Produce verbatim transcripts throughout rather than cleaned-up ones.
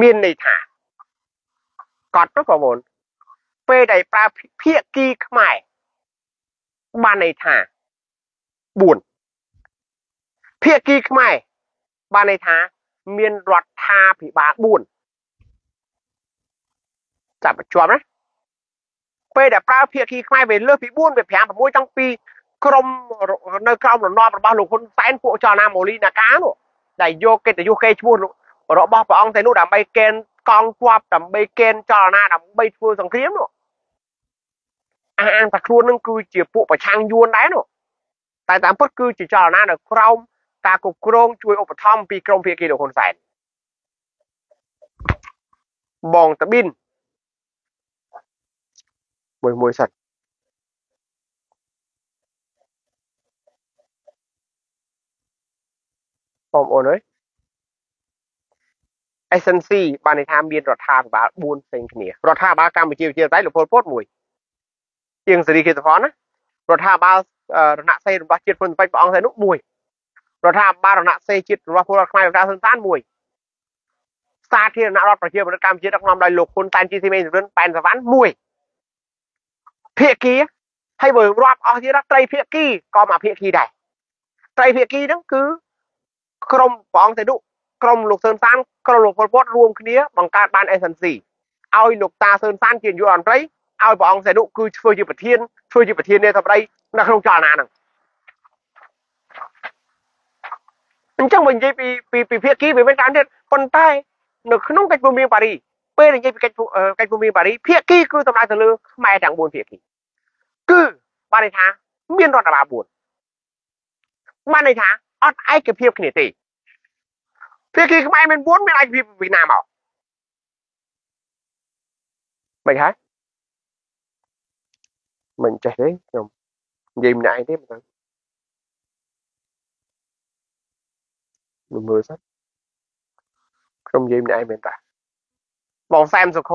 มีนในถากอดรู้ป่ะบนไปได้ปลาเพี้ยกี้ขมายบ้านในถาบุญเพี้ยกี้ขมายบ้านในถามีนรอดทาผีบาบุญจับประจวบนะไปได้ปลาเพี้ยกี้ขมายไปเลือกผีบุญไปแผงแบบมวยตั้งปีกรมในกรมหลอนนอประบาหลวงคนแสนพวกชาวนาโมลีนาก้าหนูได้โยกเกตโยกเกชบุญเราบอกพระองค์แต่หนูดำใบเกณฑ์กองควบดำใบเกณฑ์จอหน้าดำใบฟูสังเทียมหนูอาอันตะครูนั่งคือจีบปุประชังยวนได้หนูแต่ตามพุทธคือจีจอหน้าเด็กคราวตากรุบกรงช่วยอุปถัมภ์ปีกรงเพียกีโดคนแสนบองตะบินมวยมวยสัตว์ปอมโอนเลยเอส เอ็น ซี บานในทางเบียนรถทางบาบูนเซ็งเหนียรถทางบากรรมเจียวเจียวใจหรือโพลพดมวยเจียงสิริเขตพรนะรถทางบาหนักเซ่หรือบาเจียดคนไปปองใส่นุมวยรถทางบาหนักเซ่จิตหรือว่าพวกใครรถทางสันสานมวยซาเทียนรถประเจียวรถกรรมเจียดนำลอยหลบคนแตนจีซีเมนหรือเป็นแปนสวรรค์มวยเพียกี้ให้เบิร์รอบเอาที่รักไตรเพียกี้ก็มาเพียกี้ได้ไตรเพียกี้นั่นคือกรมปองใส่นุกรมหลวงเซินซานกรมหลวงพลพดรวมคืนนี้บังการบ้าน เอส เอ็น ซี เอาหลวงตาเซินซานเขียนอยู่อ่อนไรเอาบอกองเสนุคือช่วยจีบประเทศช่วยจีบประเทศเนี่ยทำไรนักลงจานาหนังมันจังเหมือนยี่ปีปีปีเพียกี้เป็นการเด็ดคนใต้หนึ่งขนมไก่ปูมีปารีเป้ในยี่ปีไก่ปูเอ่อไก่ปูมีปารีเพียกี้คือทำลายทะเลไม่ดังบุญเพียกี้คือบ้านในท้าเมียนรอดอาบาบุญบ้านในท้าอดไอ้กับเพียบขณิตีเพียกี้ทำไมมันบ้วนไม่ไรพี่วีนาบอกไม่ใช่มันจะเฮ้ยน้องยิ้มหน่อยได้ไหมครับมือมือสักน้องยิ้มหน่อยเป็นตาบองแซมสุโข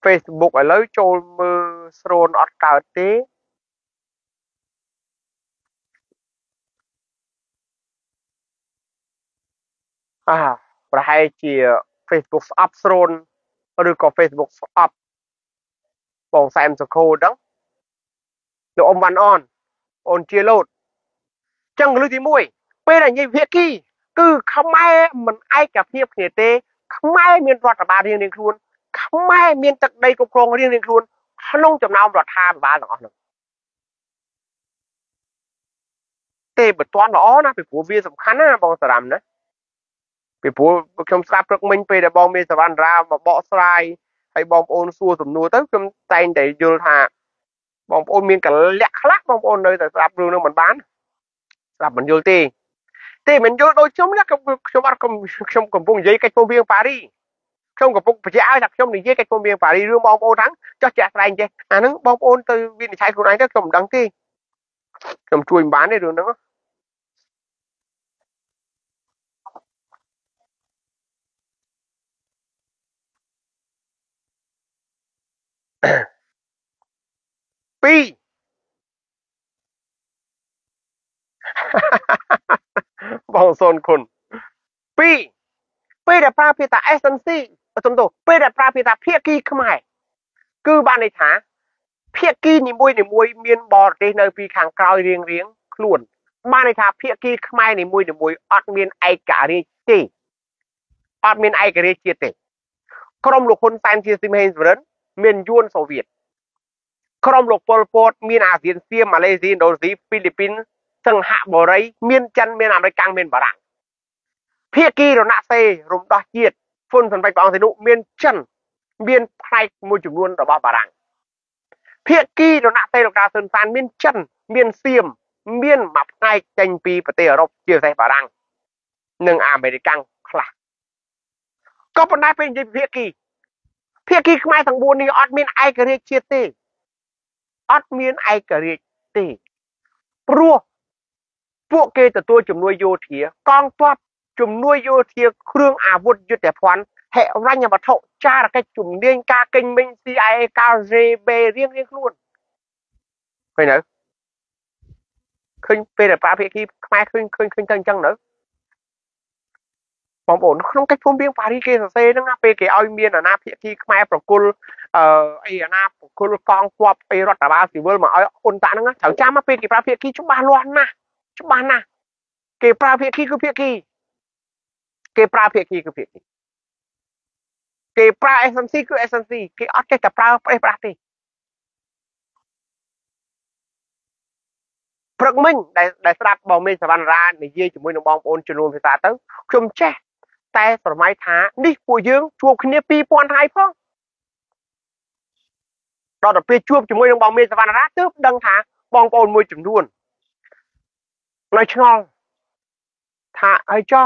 เฟซบุ๊กไอ้เลื้อยโจมมือโซนออดกาวเต้อ่าประหารที่ Facebook อัพโซนหรือก็ Facebook อัพบองแซมสโคดังเดี๋ยวอมวันออนออนเชียร์โหลดจังหรือที่มวยเป็นอะไรยี่เพียกี้คือเขาไม่เหมือนไอ้กับเพียบเหนื่อยเต้เขาไม่เมียนรัฐบาลเรียงเรียงครูนเขาไม่เมียนจากใดกบโครงเรียงเรียงครูนเขาลงจำนำรัฐบาลหรอเต้เปิดตอนหรอนะเป็นผู้วิ่งสำคัญนะบองสลัมนะไปพูดคำสาปเรื่องมันไปแต่บองเมสวรรค์รามาบ่อทรายให้บองโอนซัวสมนูตั้งคำแต่งแต่โยธาบองโอนมีกันแหลกลักบองโอนเลยแต่สาปเรื่องนั้นมันบ้านสาปมันโยตีตีมันโยโดยช่วงนี้กับช่วงวันกับช่วงกับพวกยี่กับพวกเบียงปารีช่วงกับพวกประเทศอาหรับช่วงนี้ยี่กับพวกเบียงปารีเรื่องบองโอนทั้งเจ้าแจกแรงเจ้าอันนั้นบองโอนตัววินิจฉัยคนไหนจะสมดังที่สมช่วยบ้านได้เรื่องนั้นปีบองโซนคนปีปีแต่ปลาพิตาเอสเซนซี่ประจำตัวปีแต่ปลาพิตาเพียกี้ขึ้นมาคือบานในถาเพียกี้นี่มวยนี่มวยเมียนบอดในในปีขังกลาวเรียงเรียงคล้วนบานในถาเพียกี้ขึ้นมานี่มวยนี่มวยอัดเมียนไอกาเรจิอัดเมียนไอกาเรจิเตะกรมหลวงคนแฟนซีซิมเฮนส์เรนเมียนยวนโซเวียตกรมหลวงพลพดเมียนอาเซียนเซียมาเลเซียโดซีฟิลิปปินส์สังหะบอไรเมียนจันเมียนอเมริกันเมียนฝรั่งเพียกี้โดนาเซรวมดอเจียดฝนสันไปปองเซนุเมียนจันเมียนไพร์มวยจุนวนต่อบ้าฝรั่งเพียกี้โดนาเซโดนาเซนซานเมียนจันเมียนเซียมเมียนมับไงจันปีประเทศรบเจียวใส่ฝรั่งหนึ่งอเมริกันคลาก็เป็นได้เป็นเพียกี้เพียกี้ขึ้นมาทางบนนี่ออดเมียนไอกระเรียเชียตีออดเมียนไอกระเรียตีปลัวพวกเกย์แต่ตัวจุ่มนวยโยเทียกองทัพจุ่มนวยโยเทียเครื่องอาวุธยุทธภัณฑ์แห่รัญญาบัตรเจ้าระกจุ่มเรียงกาเก่งเบนซีไอกาเรเบเรียงเรียงล้วนไปไหนขึ้นไปแต่ปลาเพียกี้ขึ้นมาขึ้นขึ้นขึ้นจังจังเนอะ ผมบอกเขาต้องแก้พุ่มเบี้ยงปารีเกสเซ่นั่งอาเปเกอเอาอินเดียน่ะนะพี่ที่มาประกุลเอ่อไอ้น่ะประกุลฟองควบไปรถตาบ้าสิเวอร์มาเอาอุ่นตานั่งเฉาจ้ามาเปเกปลาเพียกี้ชุบบานล้วนนะชุบบานนะเกปลาเพียกี้คือเพียกี้เกปลาเพียกี้คือเพียกี้เกปลาเอสเอ็นซีคือเอสเอ็นซีเกอัดเกกับปลาเอปลาตีพระมินได้ได้สลับบอมเมสวรรค์ร้านในเยี่ยจุ่มวยน้องบอมโอนจำนวนพิศาตั้งชมแช่แต่สมัยท้านี่ป่วยยืงช่วงคืนนี้ปีปอนไทยพ่อเราตัดไปช่วงจุ่มวยน้องบอมเมสวรรค์ร้านตึ๊บดังท้าบอมโอนมวยจุ่มด้วนเลยชงท้าไอ้เจ้า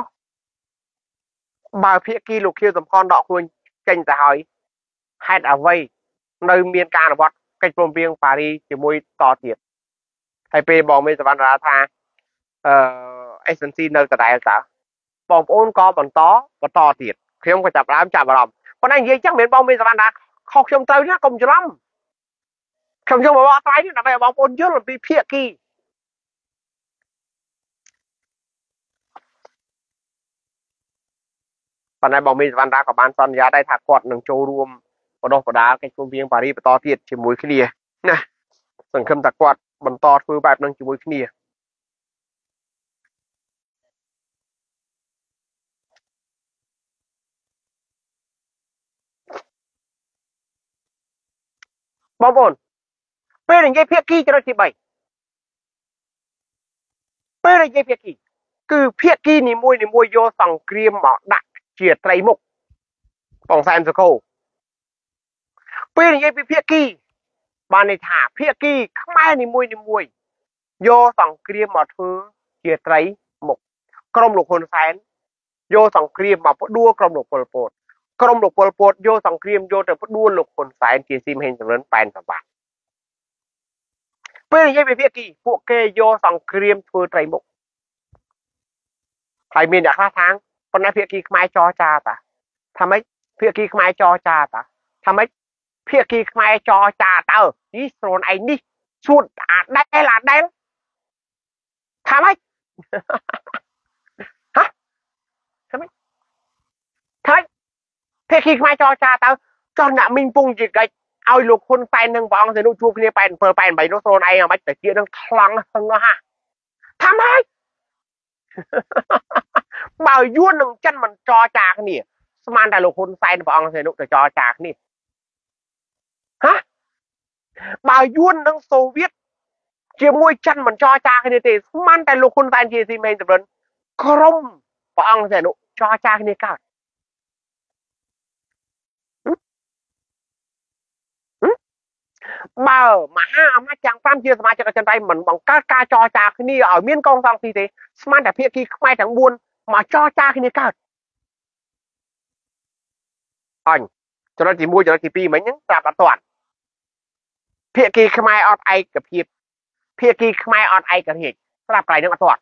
บ่าวเพียกีลูกเขียวสมพรดอกคุณเก่งแต่หอยไฮด์เอาไว้ในเมียนการวัดเก่งปมเบียงปารีจุ่มวยต่อเทียบไอเปย์บอกไม่สบายราธาเอ่อไอสันซีเนอร์แต่ใดแต่บอกโอนกอบอลต้อก็ต่อติดเขี่ยมก็จับร้ามจับมาหลอมเพราะนั่นยี่จังเหม็นบอกไม่สบายราเขาเขี่ยมเตยนะกลมจะล้มเขี่ยมจะบอกว่าตายนี่นะไปบอกโอนเยอะหรือปีเพี้ยกี้เพราะนั่นบอกไม่สบายรากับบานซอนยาได้ถักกอดหนึ่งโจรวมกระโดดกระดาไอชุมเพียงปารีไปต่อติดชิมวยขี้เดียนะสังคมถักกอดบรรทอดฟื้นแบบนั่งจุ่มมือขึ้นนี่บอมบอนเปิดยังไงเพียกี้จะได้ที่ใบเปิดยังไงเพียกี้คือเพียกี้นี่มวยนี่มวยโยสังเกรียมหมอดักเฉียดไตรมุกปองแซมสโคเปิดยังไงเพียกี้บานในถาเพียกี้ข้างในนี่มวยนี่มวยโยสังเกรียมมาเธอเกียรไตรหมกกรมหลวงคนแสนโยสังเกรียมมาพดูกรมหลวงปลโปดกรมหลวงปลโปดโยสังเกรียมโยแต่พดูหลวงคนแสนเกียรซิมเฮนจำเริญแปนสบายเพื่อนยังเป็นเพียกี้พวกเกยโยสังเกรียมเธอไตรหมกใครมีอยากฆ่าทางคนนั้นเพียกี้ขมายจอจ่าตาทำไมเพียกี้ขมายจอจ่าตาทำไมเพียกี้ขมายจอจ่าตานี่โซนไอ้นี่ชุดอาดได้หลาดได้ทำไมฮะทำไมทำไมเพียกี้มาจอจ่าเต้าจอหน้ามิงปุงจิกไก่เอาลูกคนแฟนทั้งบ้องเสนุกชูพี่แฟนเพื่อแฟนไปโนโซนไอ้มาแต่เจี๊ยทั้งคลังทั้งฮะทำไมบ่าวย้วนหนึ่งจันมันจอจ่านี่สมานแต่ลูกคนแฟนบ้องเสนุกแต่จอจ่านี่ฮะบ่าวย้วนทั้งโซเวียตเจียมวยจันมันจอจ่าคณิตมันแต่ลูกคนแฟนเจซีเมนจำเริญครมปองเสนุจอจ่าคณิตกันบ่าวมาห้าอำนาจจังปั้มเจียสมาชิกจันไรเหมือนบังการกาจอจ่าคณิตเอาเมียนกองซองซีเตสมันแต่เพียกี้ไม่ทั้งบุญมาจอจ่าคณิตกันอันจนที่มวยจนที่ปีเหมือนยังกลับมาตรวจเพียกีขมายออดไอกับพีเพียกีขมายออดไอกับเหตุสลับไกลนึกอด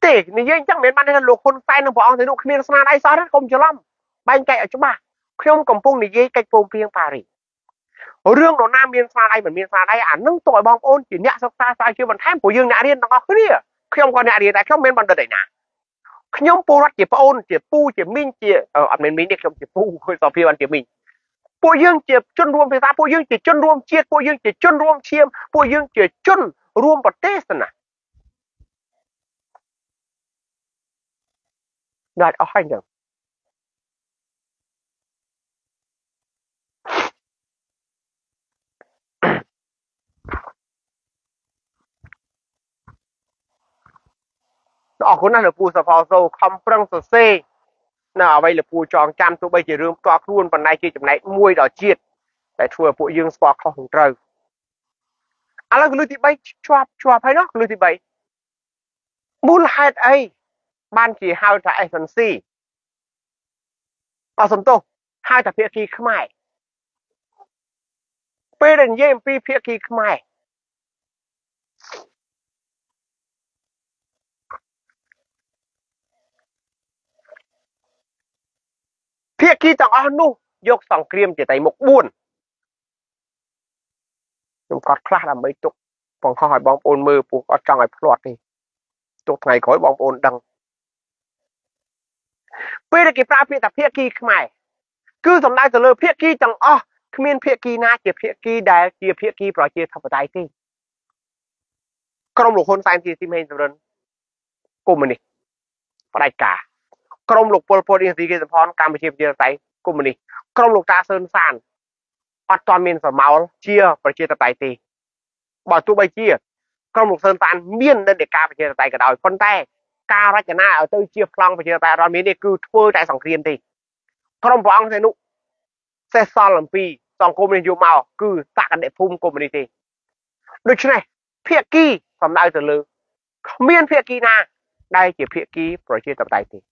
เตะนี่ยังจังเหม็นบ้านในลูกคนไฟนึงพอเอาแต่ลูกเมียนสนาไอซอสคมจะล่อมใบไก่อจุบะเครื่องกำปุงนี่ยังไก่โป่งเพียงปารีเรื่องโดนน้ำเมียนสนาไอเหมือนเมียนสนาไออ่านนึ่งต่อยบอมโอนจีเนียสตาร์ไซคิวบันแทมปู่ยืงนาเรียนต้องเอาขึ้นเนี่ยเครื่องก่อนนาเรียนแต่เครื่องเมียนบันเดินไหนนะเครื่องปูรัดจีบโอนจีบปูจีบมินจีเอออันเมียนมินเนี่ยเครื่องจีบปูคือต่อพี่วันจีบมินปูยื่นเจียบจนรวมพิซาปูยื่นเจียบจนรวมเชียดปูยื่นเจียบจนรวมเชียมปูยื่นเจียบจนรวมประเทศนะได้เอาให้หนึ่งออกคนนั้นหรือปูสะพอโซคำปรังสเซน่าเอาไว้หรือปูจองจำตัวใบเจียมกอกรุ่นปันในเจียจำในมวยดอกเจียดแต่ทัวปูยืงสปอร์ตของเราอะไรก็ลุยที่ใบชอบชอบให้เนาะลุยที่ใบมูลเหตุไอ้บ้านจีฮาวจากไอซันซีเอาสมโตฮาวจากเพียกีขมายเปรนเยี่ยมปีเพียกีขมายเพียกี้จังอานุยกสังเกรียมเจตใจหมกบุญนุ่มกอดคลาดไม่ตุกปองข้อหอยบอมโอนมือปูกอดจังไอ้พลอดนี่ตุกไงขอยบอมโอนดัง ปีละกี่ปลาเพียแต่เพียกีขมายคือสำได้จะเลยเพียกีจังอ้อขมิ้นเพียกีน่าเจียเพียกีได้เจียเพียกีปล่อยเจียทำปะไดที่กรมหลวงคนไซน์ที่ที่เมืองจำเริญกลุ่มนี้ปลายกากรมหลวงปลปลอินทรีย์เกษตรพรการประชีพเดียร์ไซกลุ่มนี้กรมหลวงตาเซินซานอัดตอนเมียนสมาวเจียประชีพตะไดที่บ่อตู้ใบเจียกรมหลวงเซินซานเมียนเดินเด็กการประชีพตะไดกระดอยคนแต่การรัชนาเอาตัวเจียพลังประชีพตะไดตอนนี้นี่คือทั่วใจสองเรียนที่กรมพลังเซนุเซซอนลำปีสองกลุ่มนี้อยู่มาคือตากันเด็กภูมิกลุ่มนี้ที่ดูชนัยเพียกี้สำได้จะเลยเมียนเพียกีนาได้เจียเพียกีประชีพตะไดที่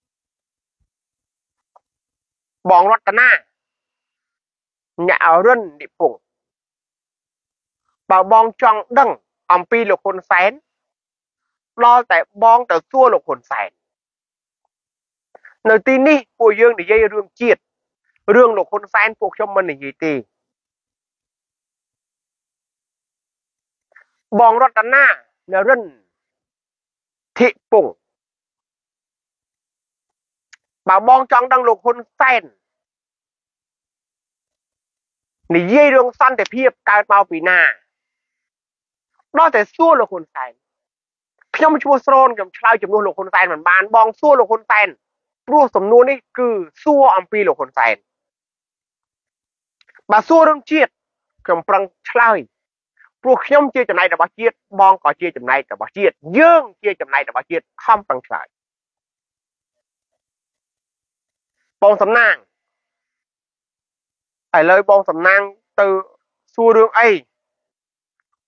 บองรัตนาเนี่ยเอาเรื่องดิปุ่งบ่าวบองจองดังอัมพีหลอกคนแสนรอแต่บองแต่ซัวหลอกคนแสนในที่นี้พวกยังได้ยัยเรื่องจีดเรื่องหลอกคนแสนพวกชมมันในยี่ตีบองรัตนาเนี่ยเรื่องทิปุ่งบ่าวบองจองดังหลอกคนแสนในเยี่ยเรื่องสั้นแต่เพียบการเมาปีหน้านอกแต่ซัวหลอกคนแสนขย่มชัวโซนกับชาวจำนวนหลอกคนแสนเหมือนบานบองซัวหลอกคนแสนรูปสำนวนนี่คือซัวอัมพีหลอกคนแสนบาซัวเรื่องเจียดกับปรังชาวพวกขย่มเจียดจำนายแต่บาเจียดบองก่อเจียดจำนายแต่บาเจียดเยื่อเจียดจำนายแต่บาเจียดข้ามปรังชาวบองสำนางไอ้เลยบองสำนางตือซัวเรื่องไอ้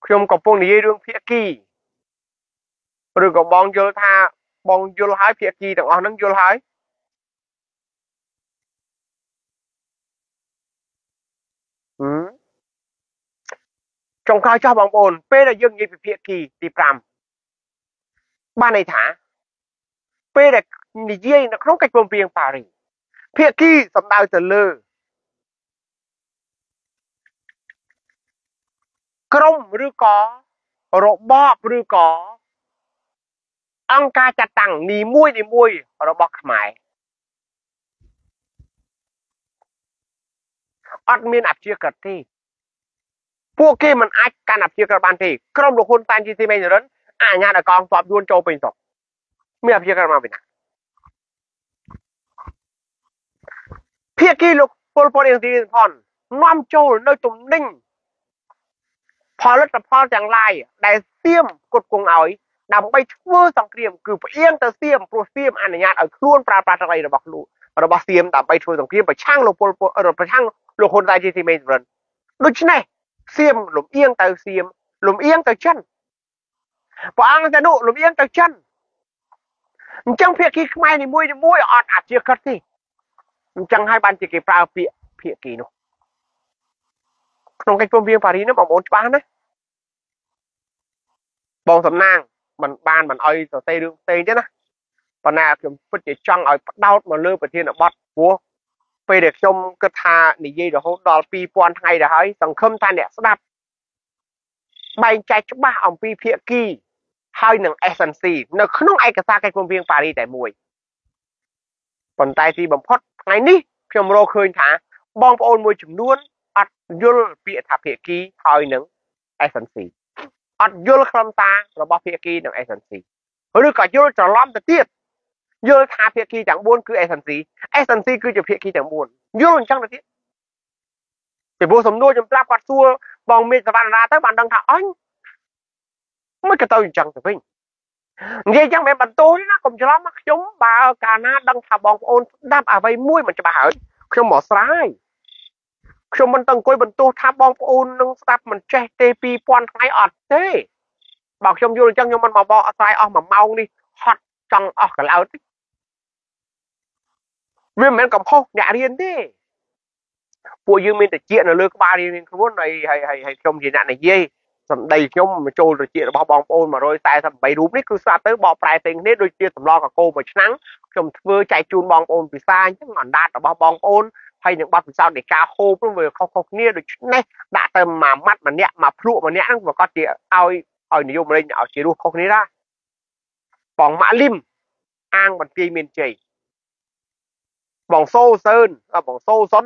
ขย่มกับพวกนี้เรื่องเพียกี้หรือกับบองโยธาบองโยหายเพียกีแต่เอานั่งโยหายอืมจงข้าวชอบบองโอนเป้ได้ยื่นยี่เพียกีตีปรามบ้านในถาเป้ได้ดีเยี่ยนักร้องไก่ปมเพียงปารีเพียกีสำดาวเจริญกรมหรือก่อรบอบหรือก่อองการจัดตั้งนีมุ้ยนีมุ้ยเราบอกหมายอัดมีนับเชื่อกันที่พวกกี้มันอัดการนับเชื่อกันบางทีกรมหลวงคนตานจีซีเมย์อยู่นั้นอ่านงานแต่กองสอบดวลโจมเป็นศพไม่นับเชื่อกันมาเป็นนะเพียกี้ลูกปลปลเองที่พอนน้อมโจในตุ่มนิ่งพอรัดพอจังไรได้เสี้ยมกดกวงเอาดำไปชั่วสังเกตคือเอียงแต่เสียมโปรเสียมอันนี้เอาคล้วนปลาปลาอะไรเราบอกรู้เราบอกเสียมดำไปชั่วสังเกตไปช่างโลโปโปเราไปช่างโลคนใจจีซีเมย์จริงดูชิ้นไหนเสียมหลุมเอียงแต่เสียมหลุมเอียงแต่ชั้นพออังจะดูหลุมเอียงแต่ชั้นจังเพียกี้ไม่ในมุ้ยในมุ้ยอ่อนอัดเยอะขึ้นที่จังให้บันจิกิปลาเพียเพียกีนุน้องไก่ปมเบียงปารีนะบอกโอนป้านะบองสำนางมันบานมันอ้อยต่อเตยดึงเตยนะปนาเข็มพุทธิจังอ้อยดาวมาเลือประเทศนะบอสวัวไปเด็กชมกระทาหนีเย่เดี๋ยวเขาดอลปีปอนไทยเดี๋ยวให้สังคมไทยเนี่ยสนับใบใจชุบบ้าอมปีเพียกี้ให้หนึ่ง เอส เอ็น ซี หนึ่งขนมไอกระซาไก่ปมเบียงปารีแต่มวยปนไตทีบัมพอดไงนี่เข็มโรเคยถาบองโอนมวยจุ่มล้วนอัดยุลเปียถาเพียกี้ให้หนึ่ง เอส เอ็น ซีอัดยุลคลำตาเราบอกเพียกีหนังเอสันซีหรือก่อนยุลจะล้อมตะเทียบยุลทาเพียกีจังบุญคือเอสันซีเอสันซีคือจะเพียกีจังบุญยุลจังตะเทียบแต่บุญสมดุลจำปราบกัดซัวบองเมตบันราตั้งบันดังท่าอันไม่กระเตาจังแต่เพียงยังจังแม่บันโตนี่นะผมจะล้อมมักย้อมบาการนาดังท่าบองโอนดับอาไว้มุ้ยมันจะบาดเครื่องหมอสลายชมมันตั้งกวยบรรทุกทับบองปูนนังสับมันแจกเตปีปอนไงอดเต้บอกชมยูจังยมมันมาบอสายออกมาเมานี่ฮอตจังออกกันแล้วที่เวียนเหมือนกับพวกหยาเรียนที่พวกยืมมีแต่เจี๊ยนเลยก็บาเรียนคือพวกไหนให้ให้ให้ชมยีน่ะไหนยี่สำได้ชมมาโจรเจี๊ยนบองปูนมาโรยใส่สำใบรูปนี่คือสับเต้บอกปลายเต็งนี่โดยเจี๊ยนสำรองกับโกมาชั้นชมเวอร์ใจจูนบองปูนปีซ่ายังหนอนดาดบองปูนให้หนึ่งบาทเป็นสาวเด็กกาโฮเพื่อเวอร์เขาเขาเนี่ยโดยชุดนี้ด่าเติมมามัดมันเนี้ยมาพลุมันเนี้ยนั่งบอกก็เดี๋ยวเอาเอาหนิยมเลยเอาเจรูเขาคนนี้ได้ปองมะลิมอ้างบันเจียเมียนเจย บ่องโซ่เซินอ่ะบ่องโซ่ซ้อน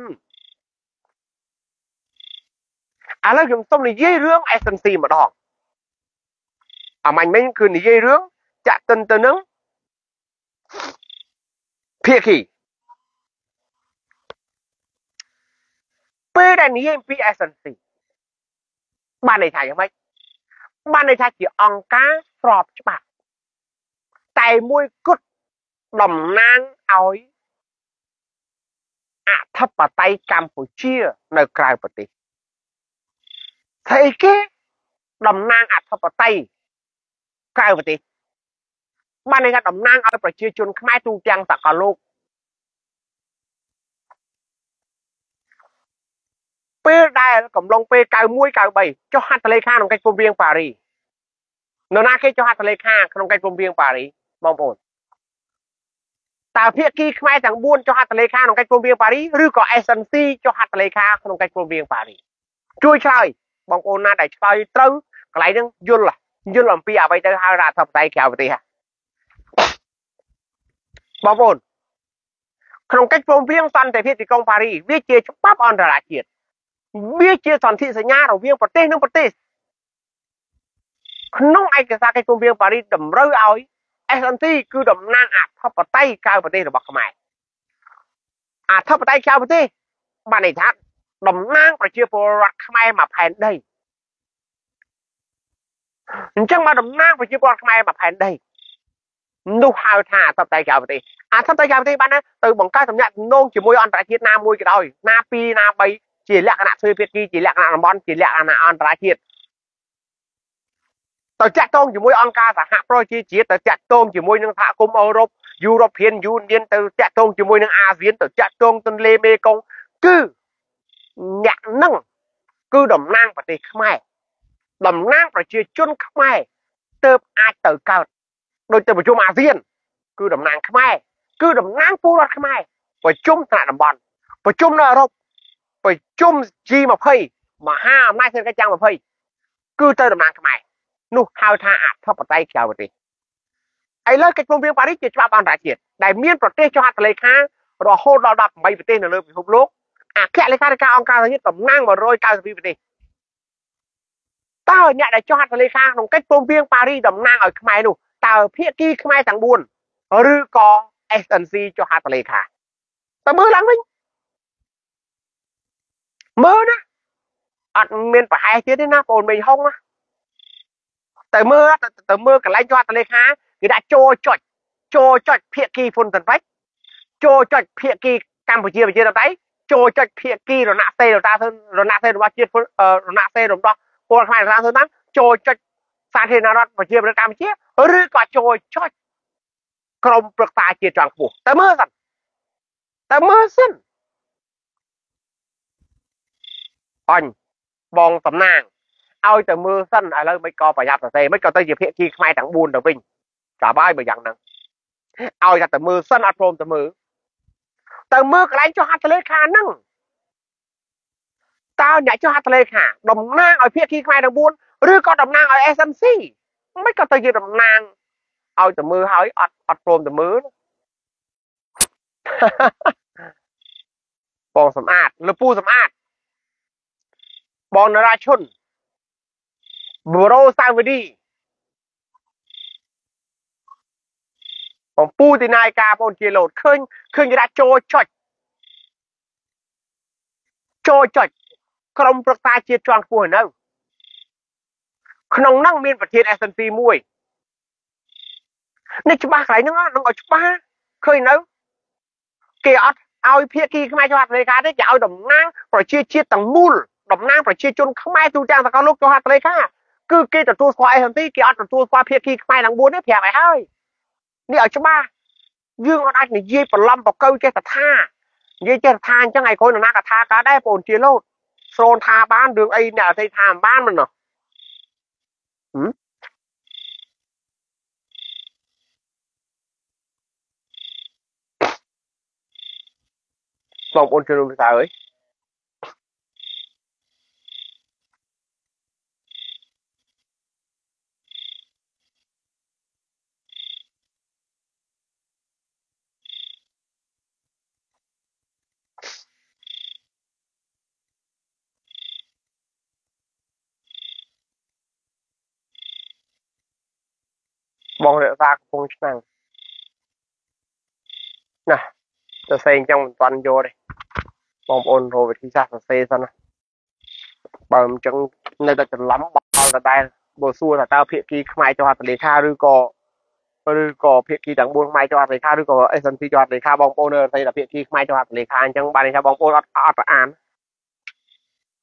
อ่ะแล้วคือต้องนี่ยี่เรื่อง เอส เอ็น ซี มาดอกอ่ะมันไม่คือนี่ยี่เรื่องจะตึนตึนนึงเพียกี่เปิดอันนี้เป็น เอส เอ็น ซี บ้านในไทยยังไม่บ้านในไทยคือองค์การสอบฉบับแต่มวยกุดดมนางเอาอาทับปะไตกัมพูชีในกลายปฏิไทยก็ดมนางอาทับปะไตกลายปฏิบ้านในไทยดมนางเอาประชาชนขมายตูจังตะกะโลกเปิดได้กำลังเปิดกายมวยกายใบเจ้าฮัตเลขาของไก่กลมเวียงปารีโนนาเกเจ้าฮัตเลขาของไก่กลมเวียงปารีมองโอนแต่เพียกี้ขมายสังบุญเจ้าฮัตเลขาของไก่กลมเวียงปารีหรือก็เอสเอ็นซีเจ้าฮัตเลขาของไก่กลมเวียงปารีช่วยชายมองโอนน่าได้ชายเต้าไกลนึงยุ่นล่ะยุ่นลำปีเอาไปเจอฮาราทับไตแขวไปตีฮะมองโอนของไก่กลมเวียงซันแต่เพียกี้กองปารีวิจัยชุบปั๊บอันตรายเกียรติวิจัยสันติสัญญาเราเวียงประเทศนั่งประเทศน้องไอ้กษัตริย์ไอ้กลุ่มเวียงปารีสดำเรือเอาไอ้สันติคือดำนางอาทับประเทศกลางประเทศหรือบักขมายอาทับประเทศกลางประเทศบ้านในทัศน์ดำนางประเทศโปรักขมายมาแผ่นได้จังมาดำนางประเทศโปรักขมายมาแผ่นได้ดูหาวท่าทับประเทศกลางประเทศอาทับประเทศกลางประเทศบ้านนั้นตัวบังคับสัญญาโน่นจีมวยอันตรายนามวยกันเลยนาปีนาใบจีเล็กขนาดซื้อเพชรกีจีเล็กขนาดบอลจีเล็กขนาดอันตรายเกียรติแต่แจ็คตงอยู่มวยอังกาสหโปรจีจีแต่แจ็คตงอยู่มวยนังทากุมออรบยูโรเพียนยูเนียนแต่แจ็คตงอยู่มวยนังอาเซียนแต่แจ็คตงตันเลเมกงคือหยักนั่งคือดำนางปฏิขมายดำนางประเทศจุนขมายเติบอาเติบเก่าโดยเติบประชุมอาเซียนคือดำนางขมายคือดำนางปูรัดขมายประชุมขนาดบอลประชุมในออรบไปจุ่มจีมาเพ่ยมาห้าไม่เส้นกระจังมาเพ่ยกู้เตอร์ดำนางทำไมนู่ฮาวทาอาทับปะไตเกี่ยวปฏิไอ้เลิกกระจงเวียงปารีสเจ็ดฉบับอันตรายเกียรติได้เมียนประเทศชาติเลยค่ะรอโหดรอดับไม่ประเทศนั่นเลยทุกโลกอ่ะแค่เลยค่ะในการองค์การที่ต่ำนั่งมาโรยการสปีปฏิเต้าเนี่ยได้ชาติเลยค่ะตรงกระจงเวียงปารีสดำนางเอาทำไมนู่เต้าเพี้ยกี้ทำไมต่างบุญหรือกอเอสเอ็นซีชาติเลยค่ะแต่เมื่อหลังนี้เมื่อนะอัดเมนไปหายเทียดนะโอนไปห้องนะแต่เมื่อแต่เมื่อกับไรยอดตะเลค้าก็ได้โจจดโจจดเพียกีฝุ่นตันไปโจจดเพียกีกัมพูชีไปเจอเราได้โจจดเพียกีเราหน้าเซ่เราตาเซ่เราหน้าเซ่เราว่าเจียฝุ่นเออเราหน้าเซ่เราต่อปวดขายเราตาเซ่นั้นโจจดสาธิตนรกไปเจอเรากัมพูชีหรือก็โจจดกรมปรึกษาเจียจังปูแต่เมื่อสั่นแต่เมื่อสั่นบองสำนางเอาแต่มือสั้นอะไรไม่ก่อประยับแต่เตไม่ก่อเตยเพียกีไม่ต่างบุญต่างวิ่งสาบายไปอย่างนั้นเอาแต่มือสั้นอัดโรมแต่มือแต่มือกระไรจะหัตเลขานั่งตาเนี่ยจะหัตเลขาดมนางเอาเพียกีไม่ต่างบุญหรือก็ดมนางเอาเอสเอ็มซีไม่ก่อเตยดมนางเอาแต่มือหายอัดอัดโรมแต่มือบองสำอาดหรือปูสำอาดบองนราชนบโรซาวดีของปูตินายกาบนเกลโหลดขึ้นขึ้นจะได้โจจดโจจดกรมประกาศเจียจวนปูนั่งขนมนั่งเมียนประเทศเอสเอ็นซีมวยในจุบาใครนั่งน้องเอาจุบาเคยนั่งเกียร์เอาเพียกีขึ้นมาจังหวัดเลยค่ะได้จะเอาดมนั่งปล่อยเชียเชียต่างมูลดำนางประชาชนขมายตูจางตะกาลูกโจหัตเลยค่ะคือเกตัดตัวควายทันทีเกตัดตัวควายเพียกีขมายหลังบัวเนี่ยแผ่ไปเฮ้ยนี่เอาชั่วบ้ายื่นอันอันนี่ยี่ปลอมปลอกเกลเจตท่ายี่เจตท่าจังไงคนหน้ากระทากาได้ปนเจโลดโซนทาบ้านเดืองไอเนี่ยไทยทามบ้านมันเนาะอืมปลอมปนเจโลดตายเอ้ย บองเรือซากพงชนังนะจะเซ็งจังหวะตอนโยเลยบองโอนโรไปที่ซากเซซันนะเปิมจังในแต่จะล้ำบอลแต่ได้โบซัวแต่เต้าเพียกีขมายจังหวัดเลขาหรือก่อหรือก่อเพียกีต่างบุญขมายจังหวัดเลขาหรือก่อไอ้สันติจังหวัดเลขาบองโอนเรือใส่แต่เพียกีขมายจังหวัดเลขาจังบาลีครับบองโอนอัดอัดอ่าน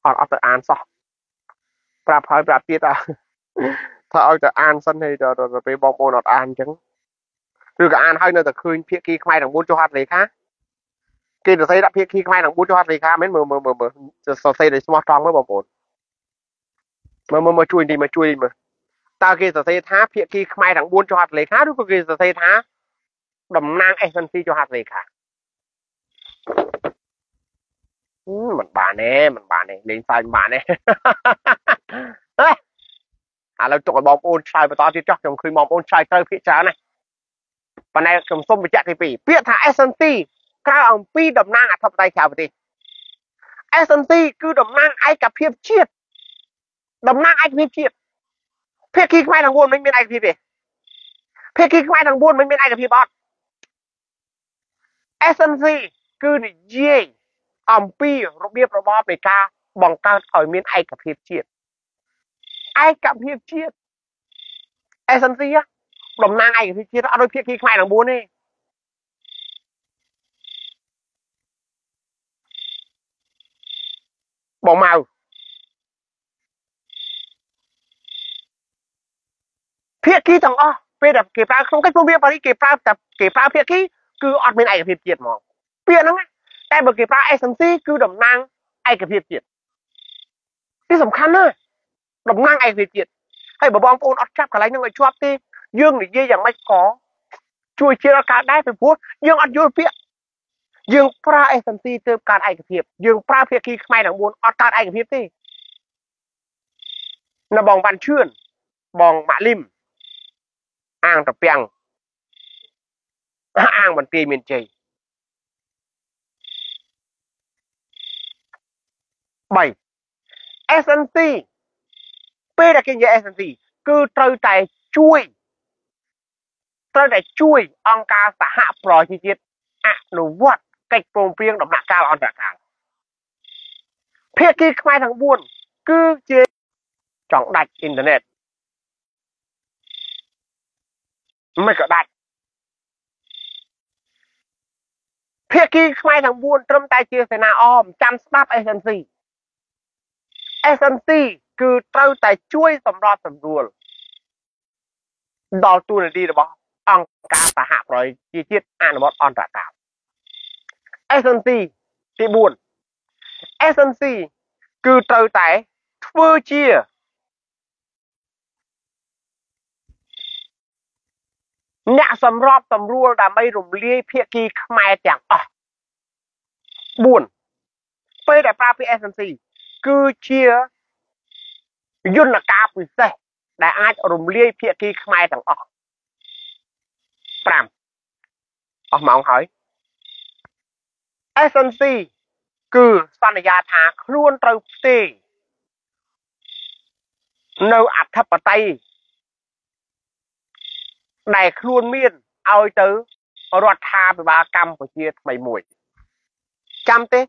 อัดอัดอ่านซะปรับหายปรับที่ตาถ้าเอาจะอ่านสั้นให้จะจะไปบอกโมนอดอ่านจังหรือก็อ่านให้เนอะแต่คืนเพียกี้ไม่ต้องบุญจอดเลยค่ะกินจะใส่ดับเพียกี้ไม่ต้องบุญจอดเลยค่ะไม่เหมือนเหมือนเหมือนเหมือนจะใส่ในสมาร์ทฟอนไม่บอกโมนมามามาช่วยดีมาช่วยดีมาตากินจะใส่ท้าเพียกี้ไม่ต้องบุญจอดเลยค่ะหรือก็กินจะใส่ท้าดำนางไอ้สันซีจอดเลยค่ะมันบาเน่มันบาเน่เลี้ยงสายบาเน่อ่าเราจกบอมโอนชายไปตอนที่จอกจงคืนบอมโอนชายเตยพิจารณาปนัยจงส้มไปแจกทีปีเพียรทา เอส เอ็น ซี กล้าเอาปีดำนางอัดทับไตชาวปฏิ เอส เอ็น ซี คือดำนางไอ้กับเพียบเชียดดำนางไอ้เพียบเชียดเพียรขี้ไม่ทางบนไม่มีไอ้กับพี่เปเพียรขี้ไม่ทางบนไม่มีไอ้กับพี่บอส เอส เอ็น ซี คือหนี้เย่อัมปีระเบียบระบอบในกาบังการอ่อยมีไอ้กับเพียบเชียดไอ้กับเพียบเชียดไอ้สันซีอะดมนางไอ้กับเพียบเชียดเอาโดยเพียบขี้ควายหลังบัวนี่บอกมาเพียบขี้ต่างอ้อเพื่อแบบเก็บปลาตรงกับตัวเบี้ยปลาที่เก็บปลาแต่เก็บปลาเพียบขี้คืออดมีไอ้กับเพียบเชียดมองเปลี่ยนแล้วไงแต่เบอร์เก็บปลาไอ้สันซีคือดมนางไอ้กับเพียบเชียดที่สำคัญเลยดำนั่งไอ้เพียดให้บอบองปูนอดจับอะไรนั่งเลยชอบที่ยื่นหรือเยี่ยอย่างไม่ก่อช่วยเชื่อการได้ไปพูดยื่นอดยื่นเพียยื่นปลาไอ้สันซีเติมการไอ้เพียดยื่นปลาเพียดขี้ไม่หนังบนอดการไอ้เพียดที่นบองบันเชื่อนบองมะลิมอ่างตะเปียงอ่างบันเปียเมียนใจใบเอสเอ็นซีเป้ตะกินยา เอส เอ็น ซี คือเตยแต่ช่วยเตยแต่ช่วยองค์การสหปรายจิตอนุวัตเกิดโปร่งเปลี่ยนดำหนักการอันตรการเพียกี้ไม่ทั้งบุญคือเจจ่องดัดอินเทอร์เน็ตไม่ก็ดัดเพียกี้ไม่ทั้งบุญเริ่มแต่เจเสนาออมจำสตาร์ เอส เอ็น ซี เอส เอ็น ซีคือเต้าแต่ช่วยสำรอดสำรวจดอตูนดีหรือเปล่าองค์การสหปรายจิตอนุวัตอันตรกรรม เอส เอ็น ซี ที่บุญ เอส เอ็น ซี คือเต้าแต่ทั่วเชียเนี่ยสำรอดสำรวจแต่ไม่รวมเลี้ยเพียกีขมายจังอ่ะบุญไปแต่ปลาพี่ เอส เอ็น ซี คือเชียยุนกาปิเซได้อาจรวมเลี้ยเพียกีขมายต่างออกปรามออกมาองหอย เอส เอ็น ซี คือสัญญาทาคล้วนเตาตีเนื้ออัดทับปะไตได้คล้วนเมียนเอาเตอรอดทาไปบากรรมของเชียร์ใบมวยจำเต้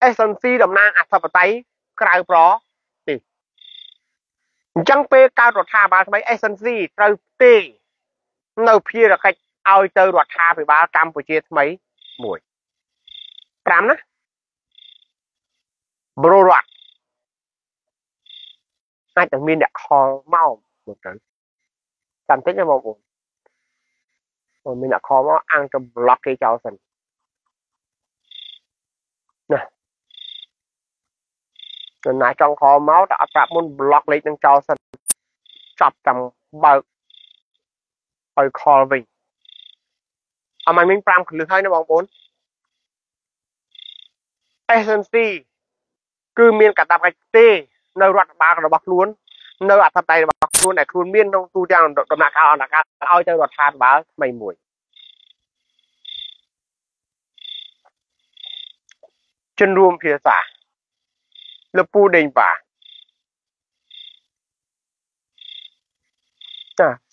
เอส เอ็น ซี ดำนางอัดทับปะไตกลายปลอจังเปการรถทาบาทำไม เอส เอ็น ซี เตาตีเนื้อเพียร์ใครเอาเตอรถทาไปบากรรมของเชียร์ทำไมมวยปรามนะบรูรัดอาจจะมีเด็กคอเมาเหมือนกันจำเป็นจะมองอุ่นมันมีเด็กคอเมาอ้างจะบล็อกให้เจ้าสันนะจนนายจองคอเมาส์แต่อัตรามันบล็อกเลยจังเจ้าสันจับจังเบิกไปคอวิ่งเอามันมิ่งปรามขึ้นหรือให้นะบองปน เอส เอ็น ซี คือมีนกระตับกระตีในรัฐบาลระบักล้วนในรัฐไตระบักล้วนไหนครูมีนต้องตูจางดำหนักเอาหนักเอาใจรัฐบาลบ้าไม่มวยจนรวมเพียสาแล้วปูเด้งป่า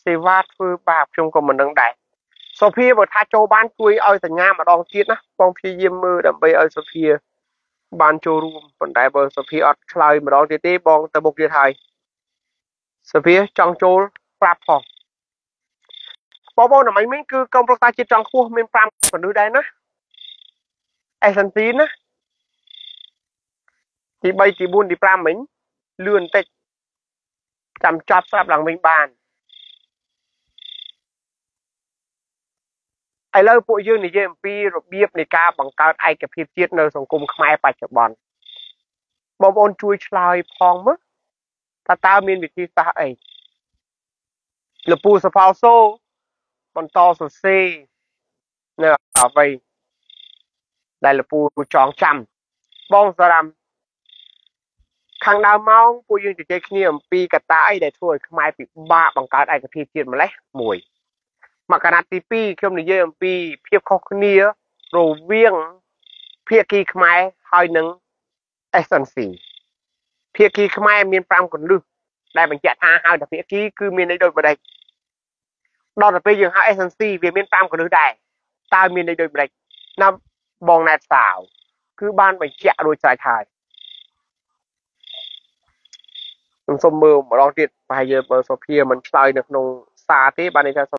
สีวาดคือบาปช่วงก็มันดังได้โซฟีบอกถ้าโจบ้านคุยเอาสัญญามาดองจีนะบางพีเยี่ยมมือดับไปเอาโซฟีบ้านโจรูมผลได้บอกโซฟีอดคลายมาดองจีตีบองตะบุกเดียไทยโซฟีจังโจปราบของบ่บ่หน่อยไม่คือกองประกาศจีจังคู่มันปราบผลดูได้นะไอสันซีนะที่ใบที่บุญที่ปราบเหม็นเลื่อนเตะจำจับสลับหลังเป็นบานไอ้เล่าพวกยืนในเยี่ยมปีระเบียบในการบังการไอ้กับพิจิตรในสังคมขมายปัจจุบันบอมบอนช่วยชลายพองมั้งตาตาเมียนวิธีตาไอ้หลับปูสะพาวโซ่บอลต่อสุดซีเนี่ยเอาไปได้หลับปูจองจำบ้องสลัมข้างดาวเมาพวกยืนในเจคเนียมปีกับตาไอ้ได้ช่วยขมายปิดบ้าบังการไอ้กับพิจิตรมาเลยมวยมากนาตีปีเข้มในเยี่ยมปีเพียบข้อเนื้อโรเวียงเพียกีขมายหอยหนึ่งไอสันสีเพียกีขมายมีนปรามคนลึกได้บรรจัดอาหารแต่เพียกีคือมีในโดยบันไดนอกจากไปยังหาไอสันสีเวียนมีนปรามคนลึกได้ตามีในโดยบันไดนับบองนาสาวคือบ้านบรรจัดโดยชายชายสมมือลองติดไปเยอะเบอร์โซเฟียมันชายหนึ่งนงซาที่บ้านในชาย